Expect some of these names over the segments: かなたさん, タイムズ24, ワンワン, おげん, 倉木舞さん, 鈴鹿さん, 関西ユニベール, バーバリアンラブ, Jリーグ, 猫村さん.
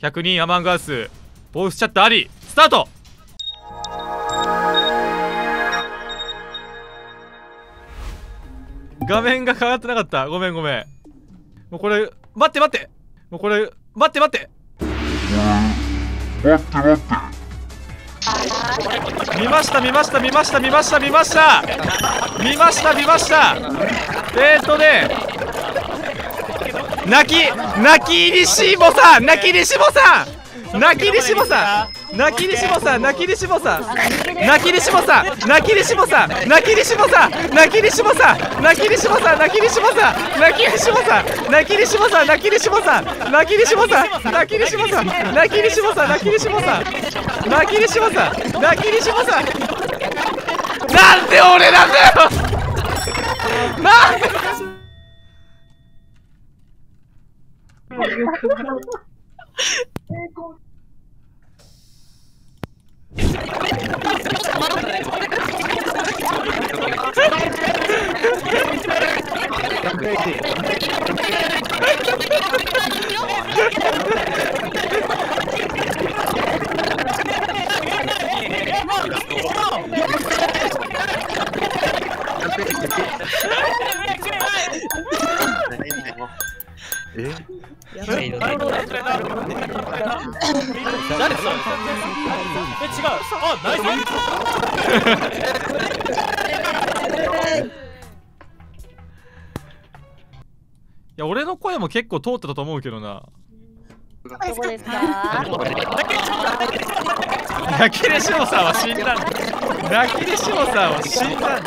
100人アマンガースボースチャットありスタート。画面が変わってなかった。ごめんごめん。もうこれ待って待って、もうこれ待って待って、見ました見ました見ました見ました見ました見ました見ました。ね、なんで俺なんだよ。なんでいや、俺の声も結構通ってたと思うけどな。どこですか？泣きでしもさんは死んだ。泣きでしもさんは死んだ。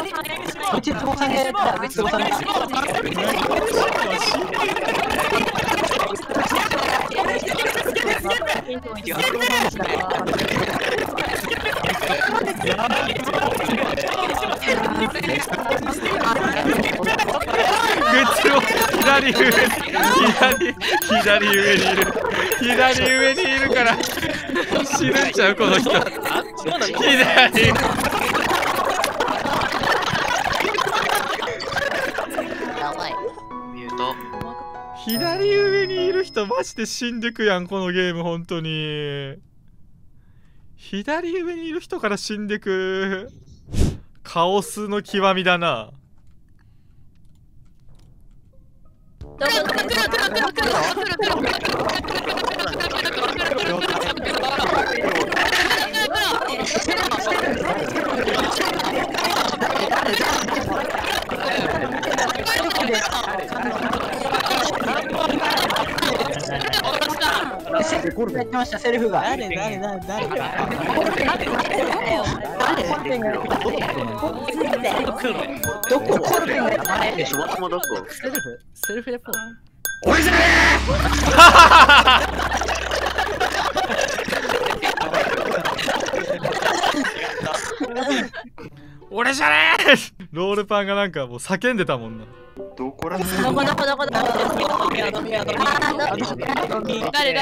別を左上にいる。左上にいるから死ぬんちゃうこの人。左左上にいる人マジで死んでくやんこのゲーム。本当に左上にいる人から死んでく。カオスの極みだな。どこどこセルフレポート。俺じゃねえ。俺じゃねえ。ロールパンがなんかもう叫んでたもんな。どこらへん。誰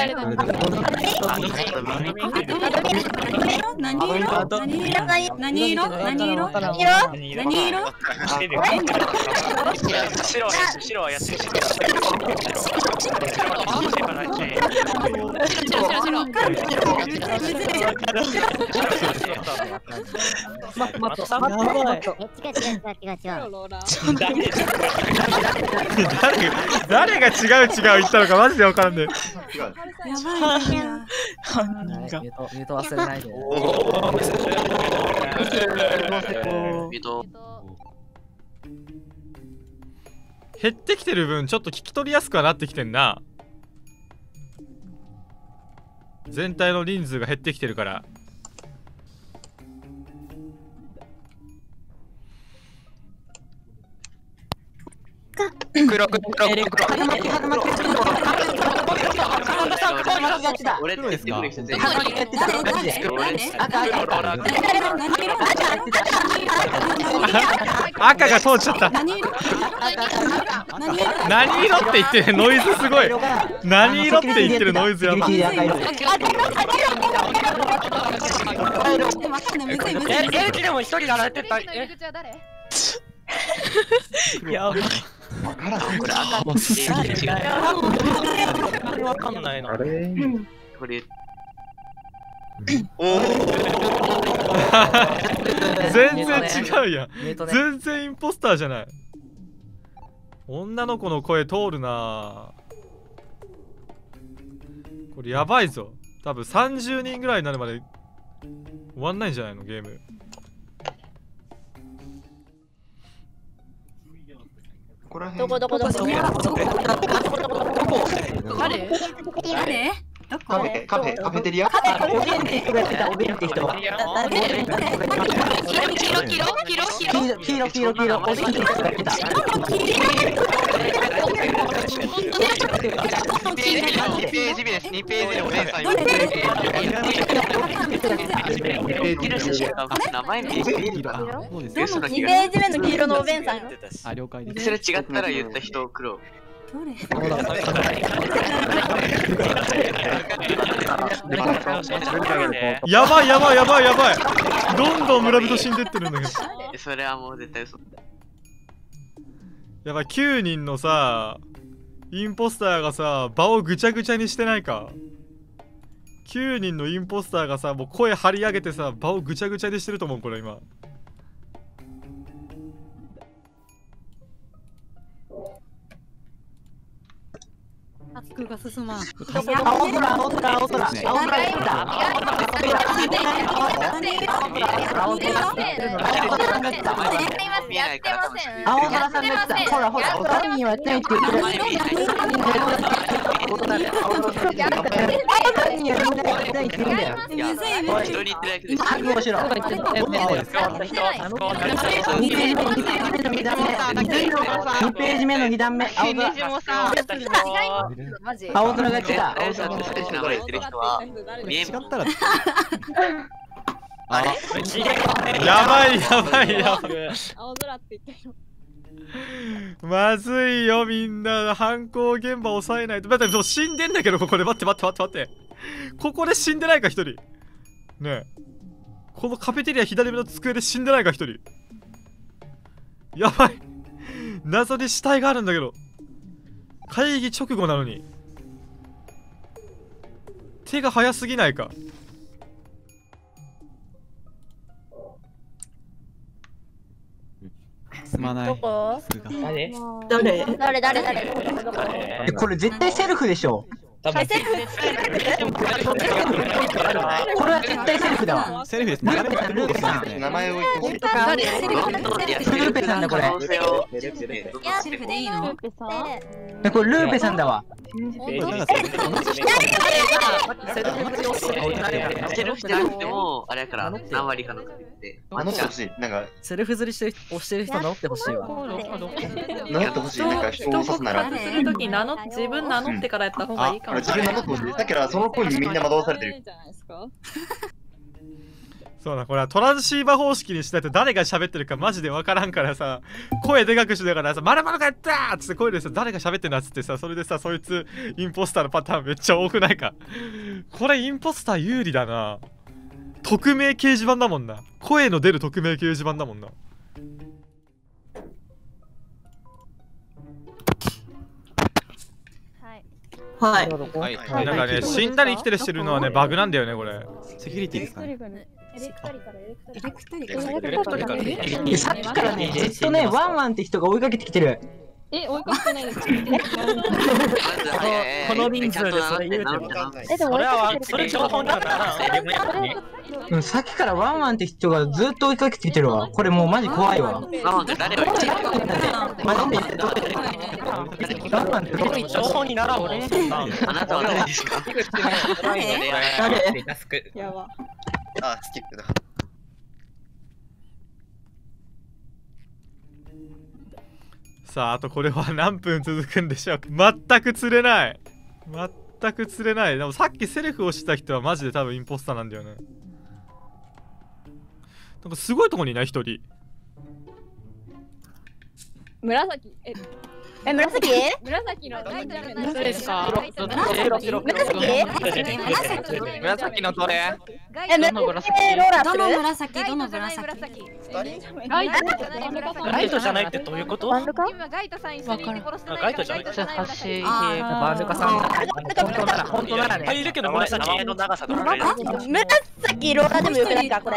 が違う違う言ったのかマジで分からんね。減ってきてる分ちょっと聞き取りやすくはなってきてんな。全体の人数が減ってきてるから。赤が通っちゃった。何色って言ってるノイズすごい。何色って言ってるノイズやばい。やばい。わからん。これ赤。もうすぐ違う。わかんないの。あれ。これおお全然違うやん、全然インポスターじゃない。女の子の声通るな、これやばいぞ。多分30人ぐらいになるまで終わんないんじゃないのゲーム。どこどこどこどこ誰誰カフェテリアおげんって人がやってた、おげんって人は。黄色、おげんって人がやってた。2ページ目です、おげんさん今。2ページ目の黄色のおげんさん。あ、了解です。それ違ったら言った人、苦労。やばい、どんどん村人死んでってるんだけど。それはもう絶対嘘だ。やばい、9人のさインポスターがさ場をぐちゃぐちゃにしてないか。9人のインポスターがさもう声張り上げてさ場をぐちゃぐちゃにしてると思うこれ今。タスクが進まん。2ページ目の2段目青空が来た。青空が来た。やばい。青空って言ったよ。まずいよみんな、犯行現場抑えないと。だって死んでんだけどここで。待って。ここで死んでないか1人。ねえ。このカフェテリア左目の机で死んでないか1人。やばい。謎に死体があるんだけど。会議直後なのに手が早すぎないか。すまない。どこ？誰？これ絶対セルフでしょ。これは絶対セルフだわ。セルフです。ルーペさんだこれ。セルフでいいの？これルーペさんだわ。セルフじゃなくてもあれやから何割かの確率で。セルフ釣りして押してる人名乗ってほしいわ。なんか人を刺すなら。するとき自分名乗ってからやった方がいいかも。自分名乗ってほしい。だからその声にみんな惑わされてる。そうだ、これはトランシーバー方式にしないと誰が喋ってるかマジで分からんからさ、声でかくしながらさ「まるまるがやった！」っつって声でさ誰が喋ってんだっつってさ、それでさそいつインポスターのパターンめっちゃ多くないか。これインポスター有利だな。匿名掲示板だもんな。声の出る匿名掲示板だもんな。はい。なんかね、死んだり生きてるしてるのはね、バグなんだよね、これ。セキュリティですかね。さっきからね、ずっとね、ワンワンって人が追いかけてきてる。追いかけてないです。この人数でそう言うても。それ情報だからな。さっきからワンワンって人がずっと追いかけてきてるわ。これもうマジ怖いわ。情報にならんわ。あなたは誰ですか？誰？やば。あ、スキップだ。さあ、あとこれは何分続くんでしょうか。全く釣れない。でもさっきセルフをした人はマジで多分インポスターなんだよね。なんかすごいとこにいない1人。紫。え、紫？紫のタイトル何ですか？紫のどれ？え、どの紫？どの紫？どの紫？ガイドじゃないってどういうこと？バンドか？ガイドさん一緒に殺すの。ガイドじゃない。バンドかさん。本当ならね。入るけど紫の長さどれ？紫ローラーでもよくないかこれ。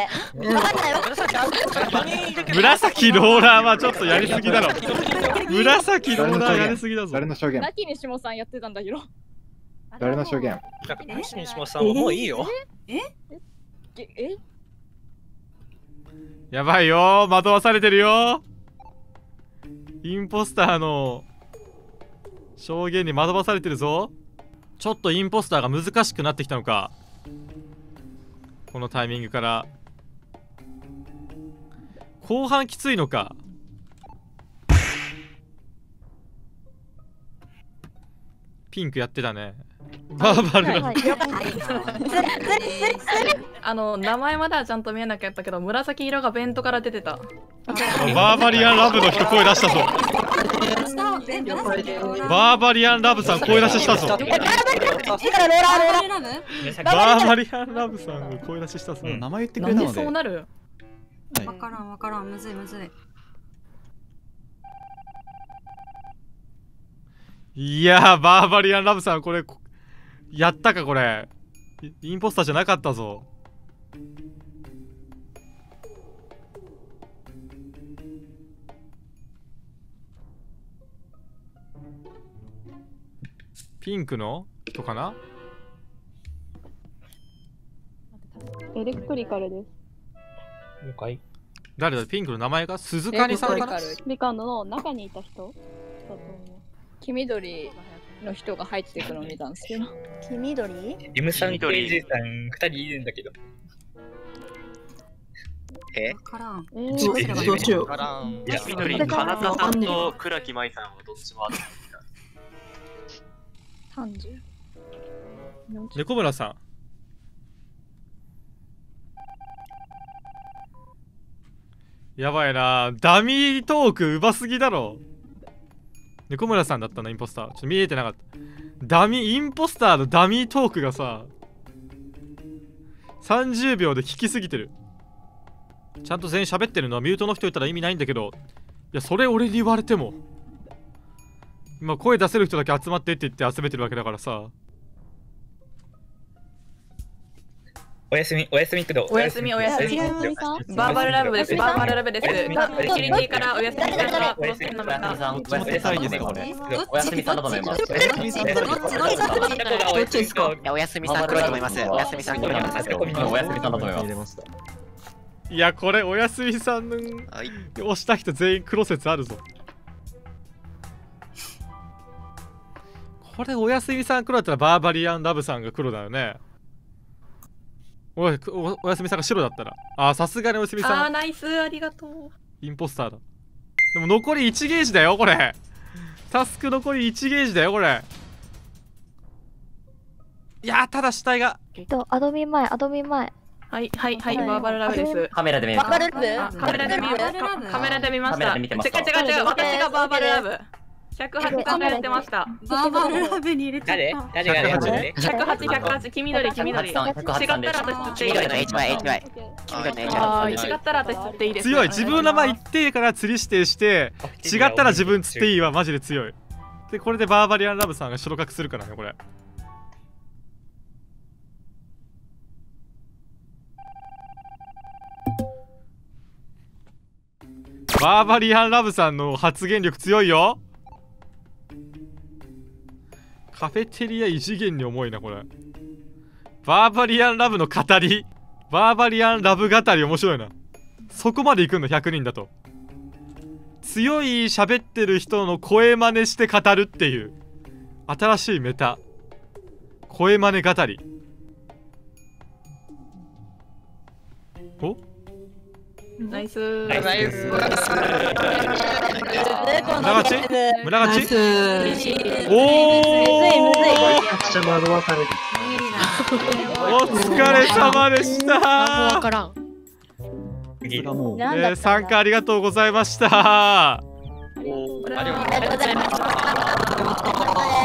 わかんないわ。紫ローラーはちょっとやりすぎだろ。紫ローラーやりすぎだぞ。誰の証言？何にしもさんやってたんだよ。誰の証言？何にしもさんはもういいよ。え？やばいよ、惑わされてるよ。インポスターの証言に惑わされてるぞ。ちょっとインポスターが難しくなってきたのか。このタイミングから後半きついのか。ピンクやってたね。バーバルだ。名前まではちゃんと見えなかったけど、紫色がベントから出てた。バーバリアンラブの人声出したぞ。バーバリアンラブさん声出ししたぞ。バーバリアンラブさん声出ししたぞ。名前言ってくれたので。なんでそうなる？わからんわからん、むずいむずい。いやー、バーバリアンラブさんこれやったか。これインポスターじゃなかったぞ。ピンクの人かな。エレクトリカルです。了解。誰だ？ピンクの名前が鈴鹿さんかな。リカンドの中にいた人。黄緑の人が入ってくのを見たんですけど。黄緑 ?M さんと AJ さん2人いるんだけど。え？わからん。どうしよう。黄緑、かなたさんと倉木舞さんはどっちもあるんですか？ 30？ 猫村さん。やばいな。ダミートークうますぎだろ。猫村さんだったな、インポスター。ちょっと見えてなかった。インポスターのダミートークがさ、30秒で聞きすぎてる。ちゃんと全員喋ってるのはミュートの人いたら意味ないんだけど、いや、それ俺に言われても。今、声出せる人だけ集まってって言って集めてるわけだからさ。おやすみ、おやすみくど。おやすみ、おやすみ。バーバルラブです。バーバルラブです。キリティからおやすみから。おやすみさんだと思います。おやすみさんだと思います。おやすみさんだと思います。おやすみさんだと思います。おやすみさんだと思います。いや、これおやすみさんをした人全員黒説あるぞ。これおやすみさん黒だったらバーバリアンラブさんが黒だよね。おやすみさんが白だったら、あ、さすがにおやすみさん。ああ、ナイス、ありがとう。インポスターだ。でも残り1ゲージだよこれ。タスク残り1ゲージだよこれ。いやー、ただ死体がアドミン前。はい、バーバルラブです。カメラで見ます。カメラで見ました。違う、私がバーバルラブ。108カメラやってました。バーバルラブに入れて。誰？108、黄緑。違ったら私釣っていいです。違ったら私釣っていいです。強い。自分の名前言ってから釣りしてして、違ったら自分釣っていいわ。マジで強い。で、これでバーバリアンラブさんが昇格するからね、これ。バーバリアンラブさんの発言力強いよ。カフェテリア異次元に重いなこれ。バーバリアンラブの語り、バーバリアンラブ語り面白いな。そこまで行くの100人だと。強い喋ってる人の声真似して語るっていう新しいメタ。声真似語り。お？ナイス。村勝ち。お疲れ様でした。参加ありがとうございました。ありがとうございます。